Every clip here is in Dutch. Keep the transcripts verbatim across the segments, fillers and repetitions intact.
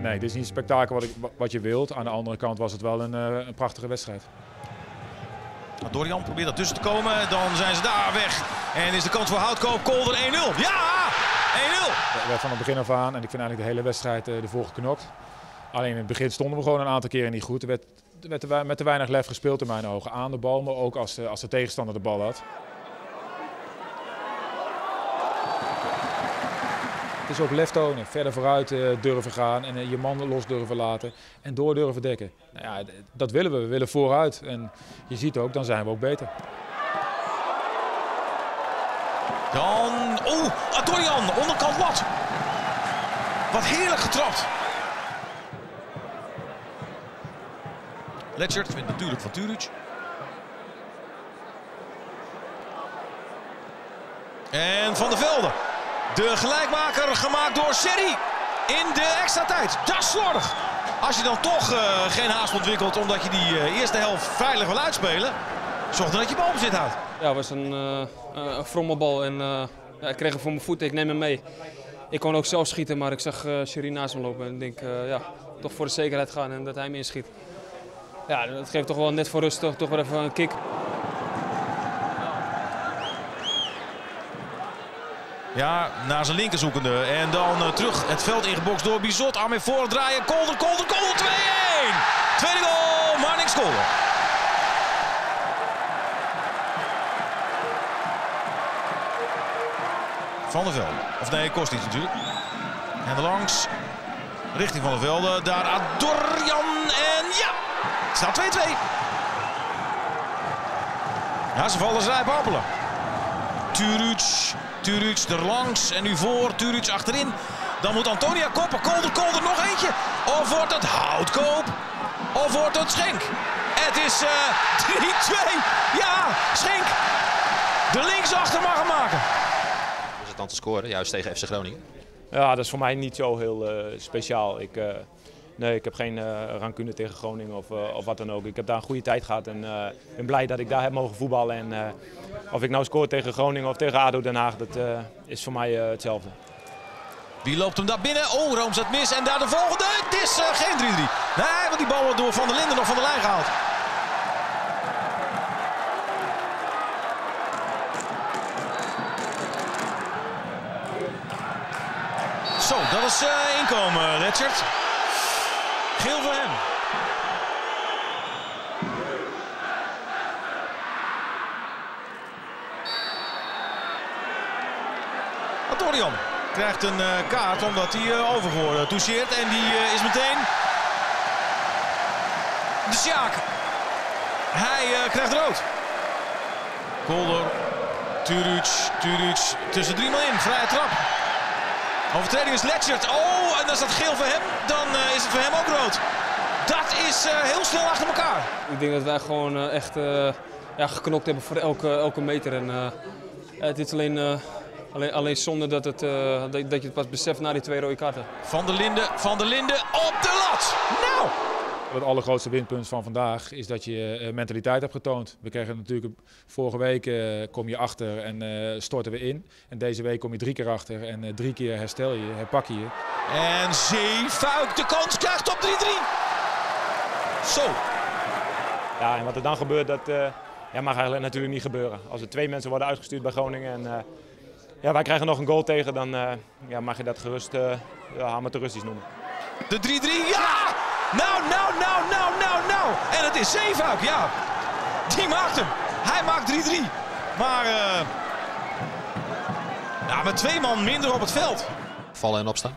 Nee, dit is niet het spektakel wat, ik, wat je wilt. Aan de andere kant was het wel een, uh, een prachtige wedstrijd. Adorján probeert er tussen te komen. Dan zijn ze daar weg. En is de kans voor Houtkoop. Kolder één nul. Ja! één nul! We van het begin af aan. En ik vind eigenlijk de hele wedstrijd uh, ervoor geknokt. Alleen in het begin stonden we gewoon een aantal keren niet goed. Er werd, er werd te, met te weinig lef gespeeld in mijn ogen. Aan de bal, maar ook als de, als de tegenstander de bal had. Het is ook lef tonen, verder vooruit durven gaan en je man los durven laten en door durven dekken. Nou ja, dat willen we, we willen vooruit en je ziet ook, dan zijn we ook beter. Dan, oeh, Adorján, onderkant lat. Wat heerlijk getrapt. Lechert vindt natuurlijk van Turuç. En Van der Velden. De gelijkmaker gemaakt door Seri in de extra tijd. Dat is slordig. Als je dan toch uh, geen haast ontwikkelt omdat je die uh, eerste helft veilig wil uitspelen, zorg dan dat je bal op zit houdt. Ja, het was een, uh, een fromme bal en uh, ja, ik kreeg hem voor mijn voeten. Ik neem hem mee. Ik kon ook zelf schieten, maar ik zag uh, Seri naast me lopen en ik denk uh, ja, toch voor de zekerheid gaan en dat hij hem inschiet. Ja, dat geeft toch wel net voor rust, toch, toch wel even een kick. Ja, naar zijn linker zoekende. En dan uh, terug het veld ingebokst door Bizot. Arm in voordraaien. Kolder, Kolder, Kolder. twee één. Tweede goal, Marnix Kolder. Van der Velden. Of nee, kost iets natuurlijk. En dan langs. Richting Van der Velden. Daar Adorján. En ja, het staat twee twee. Ja, ze vallen rijp appelen. Turuç. Turuç erlangs en nu voor, Turuç achterin. Dan moet Antonia koppen, Kolder, Kolder, nog eentje. Of wordt het Houtkoop, of wordt het Schenk. Het is uh, drie twee. Ja, Schenk. De linksachter mag hem maken. Is het dan te scoren, juist tegen F C Groningen? Ja, dat is voor mij niet zo heel uh, speciaal. Ik, uh, nee, ik heb geen uh, rancune tegen Groningen of, uh, of wat dan ook. Ik heb daar een goede tijd gehad en uh, ben blij dat ik daar heb mogen voetballen. En, uh, Of ik nou scoor tegen Groningen of tegen A D O Den Haag, dat uh, is voor mij uh, hetzelfde. Wie loopt hem daar binnen? Oh, Rooms het mis en daar de volgende. Het is uh, geen drie drie. Nee, want die bal wordt door Van der Linden nog van de lijn gehaald. Zo, dat is uh, inkomen, Lechert. Geel voor hem. Adorján krijgt een uh, kaart omdat hij uh, overgehoor toucheert en die uh, is meteen De Sjaak. Hij uh, krijgt rood. Kolder, Turuç, Turuç tussen drie man in, vrije trap. Overtreding is Lechert. Oh, en dan is dat geel voor hem, dan uh, is het voor hem ook rood. Dat is uh, heel snel achter elkaar. Ik denk dat wij gewoon uh, echt uh, ja, geknokt hebben voor elke, elke meter en uh, het is alleen... Uh, Alleen, alleen zonder dat, het, uh, dat, dat je het pas beseft na die twee rode kaarten. Van der Linde, Van der Linde op de lat! Nou! Het allergrootste winpunt van vandaag is dat je mentaliteit hebt getoond. We kregen natuurlijk vorige week uh, kom je achter en uh, storten we in. En deze week kom je drie keer achter en uh, drie keer herstel je, herpak je. En Zeefuik de kans krijgt op drie drie. Zo! Ja, en wat er dan gebeurt, dat uh, ja, mag eigenlijk natuurlijk niet gebeuren. Als er twee mensen worden uitgestuurd bij Groningen en... Uh, Ja, wij krijgen nog een goal tegen, dan uh, ja, mag je dat gerust uh, ja, amateuristisch noemen. De drie drie, ja! Nou, nou, nou, nou, nou, nou! En het is Zeefuik, ja! Die maakt hem! Hij maakt drie drie. Maar uh, ja, met twee man minder op het veld. Vallen en opstaan?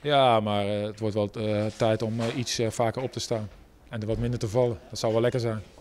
Ja, maar uh, het wordt wel uh, tijd om uh, iets uh, vaker op te staan. En er wat minder te vallen. Dat zou wel lekker zijn.